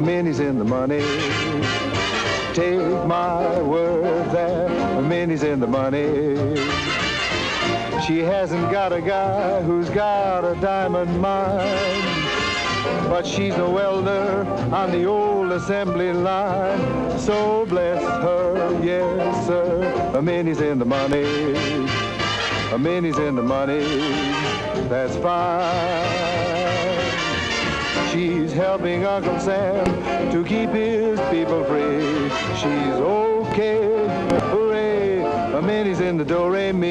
Minnie's in the money. Take my word that Minnie's in the money. She hasn't got a guy who's got a diamond mine, but she's a welder on the old assembly line. So bless her, yes sir. Minnie's in the money. Minnie's in the money. That's fine. She's helping Uncle Sam to keep his people free. She's okay, hooray, Minnie's in the do-re-mi.